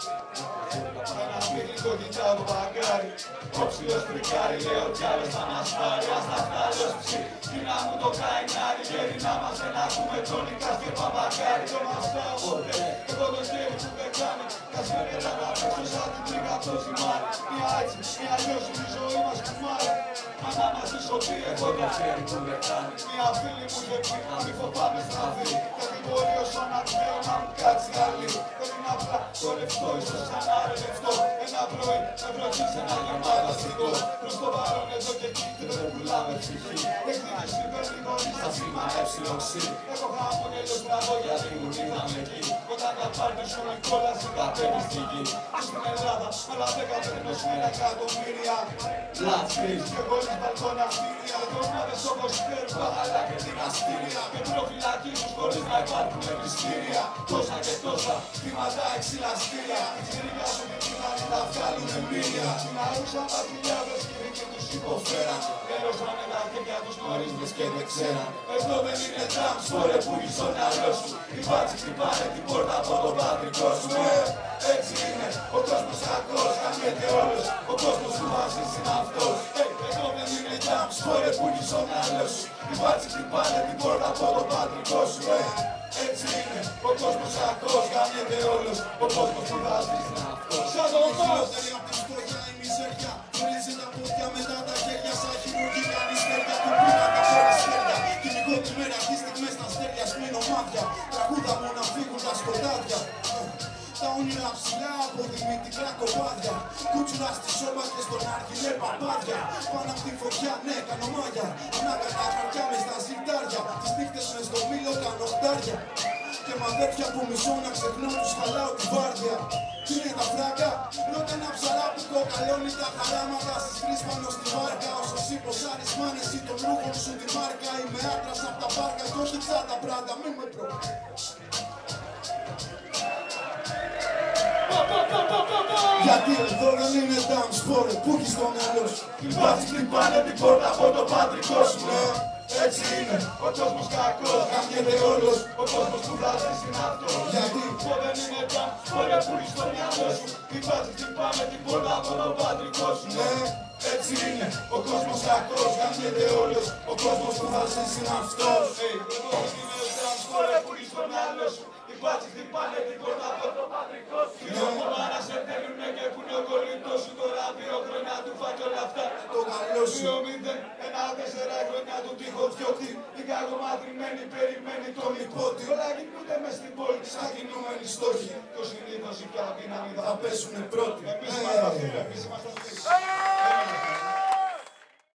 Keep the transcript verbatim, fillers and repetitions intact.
Το κοιτάω το παγκάρι, ο ψηλός πρικάρι, λέω κι άλλος θα μας πάρει, ας τα φτάλος ψή. Τι να μου το κάνει άλλη γέρι, να μας δεν ακούμε τον νικάς και παπακάρι. Το μαστάω ποτέ, εγώ το χέρι που δεν κάνει, κασμερέτα να πέσω σαν την τρίγα από το ζυμάρι. Μια έτσι, μια λιώσου, η ζωή μας κουμάρι. Μάνα μας τη σωτή, εγώ το χέρι που δεν κάνει. Μια φίλη μου είχε πει, να μη φοβάμαι στραφή. Δεν μπορεί ως αναρμαίο να μου κάτσει άλλη. Δεν είναι απλά το λεφτό, ίσως ανάρε λεφτό. Ένα πρωί, με βροχής, ένα γεμάτο στιγμό. Προς το παρόν εδώ και εκεί, δεν πουλάμε ψυχή. Εκτείνεις υπέρνη χωρίς τα σήμανα εψιλοξή. Έχω χαμόγελο στραβό γιατί μου είδαμε εκεί. Όταν τα πάρνεις όλη κόλαση κατέβεις στη γη. Στην Ελλάδα, όλα δέκα περνούς με ένα εκατομμύρια λατρείς και χωρίς μπαλκόνα κτίρια. Δρόμαδες όπως φέρβα, αλλά και δυναστήρια. Πετροφυλακίζους χωρίς να υπάρχουν επιστήρια. Τόσα και τόσα, θύματα εξυλαστήρια. Εξηρικά σου και κοίτανε να βγάλουν εμπειρία. Συναρούσαν τα χιλιάδες κύριοι και τους υποφέραν. Έλωσανε τα χέρια τους νορίζμες και δεν ξέραν. Εδώ δεν είναι τραμς, φορέ που είσαι στο μυαλό σου. Οι μπάτσοι χτυπάνε την πόρτα από τον πατρικό σου. Έτσι είναι, ο κόσμος κακός, καμιέται όλος. Ο κόσμος που μαζίζει είναι αυτός. Εδώ δεν είναι τραμς, φορέ που είσαι στο μυαλό σου. Οι μπάτσοι χτυπάνε την πόρτα από τον πατρικό σου. Έτσι είναι, ο κόσμος κακός, καμιέται όλος. Ο κόσμος που μαζίζει είναι αυτός. Σαν τον κόσμο! Φορίζει τα πόδια μετά τα χέρια σαν χειρουργή κανείς χέρια. Του πίνα τα χέρια σχέρια. Την οικοτημέρα αυτή στιγμές τα στέρια σμήνω μάτια. Τραγούδα μου να φύγουν τα σκοτάδια. Τα όνειρα ψηλά από δημιουργικά κομμάτια. Κούτσουρα στις σώμα και στον άργυλε παπάδια. Πάνω απ' τη φωτιά, ναι, κάνω μάγια. Ανάκανα χαρτιά μες τα ζυρτάρια. Τις νύχτες μες στο μήλο κάνω χτάρια. Και μαδέρφια που μισώ να ξεχνώ τους χαλάω την βάρδια. Τι είναι τα φράγκα, ρώτα ένα ψαρά που κοκαλώνει τα χαράματα. Στις τρεις πάνω στη βάρκα, όσο εσύ προσάρεις μάνες ή τον ρούχο σου τη μάρκα. Είμαι άκρας απ' τα πάρκα κι όχι ξά τα πράτα, μη με προ... Γιατί εδώ δεν είναι τάμς, πόρε, που έχεις το μυαλό σου. Υπάρχει χτυπάνε την πόρτα από το πατρικό σου. Έτσι είναι, ο κόσμος κακός, καμιέται όλος. Ο κόσμος που βλάζεις είναι αυτός. Γιατί εδώ δεν είναι τάμς, πόρε, που έχεις το μυαλό σου. Υπάρχει χτυπάνε την πόρτα από το πατρικό σου. Έτσι είναι, ο κόσμος κακός, καμιέται όλος. Ο κόσμος που βλάζεις είναι αυτός. Εδώ δεν είναι τάμς, πόρε, που έχεις το μυαλό σου. Υπάρχει χτυπάνε την πόρτα από το πατρικό σου. Δύο μήντε, ένα τέσσερα χρόνια του τείχο φτιωτή. Η κακομαθημένη περιμένει τον υπότη. Όλα κινούνται μες στην πόλη, σαν κινούμενοι στόχοι. Το συνήθως οι κάποιοι να μην θα πέσουνε πρώτοι. Εμείς είμαστε αυτοί, εμείς είμαστε αυτοί.